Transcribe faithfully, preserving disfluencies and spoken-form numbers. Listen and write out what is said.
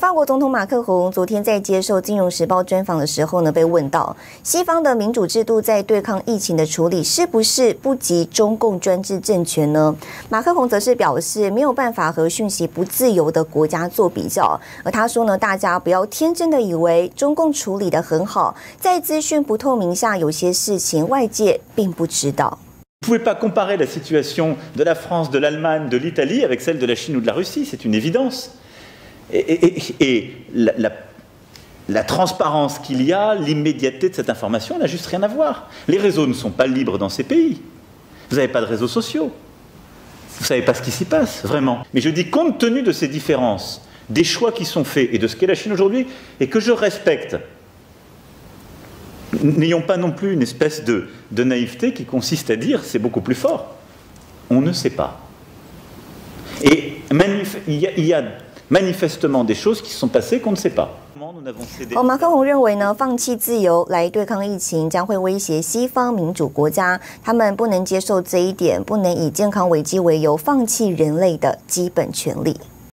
法国总统马克宏昨天在接受《金融时报》专访的时候呢，被问到西方的民主制度在对抗疫情的处理是不是不及中共专制政权呢？马克宏则是表示没有办法和讯息不自由的国家做比较，而他说呢，大家不要天真的以为中共处理得很好，在资讯不透明下，有些事情外界并不知道。 Vous ne pouvez pas comparer la situation de la France, de l'Allemagne, de l'Italie avec celle de la Chine ou de la Russie, c'est une évidence. Et, et, et la, la, la transparence qu'il y a, l'immédiateté de cette information n'a juste rien à voir. Les réseaux ne sont pas libres dans ces pays. Vous n'avez pas de réseaux sociaux. Vous ne savez pas ce qui s'y passe, vraiment. Mais je dis, compte tenu de ces différences, des choix qui sont faits et de ce qu'est la Chine aujourd'hui, et que je respecte, n'ayons pas non plus une espèce de, de naïveté qui consiste à dire, c'est beaucoup plus fort, on ne sait pas. Et il y a... Il y a manifestement des choses qui se sont passées qu'on ne sait pas. 哦，马克宏认为呢，放弃自由来对抗疫情将会威胁西方民主国家，他们不能接受这一点，不能以健康危机为由放弃人类的基本权利。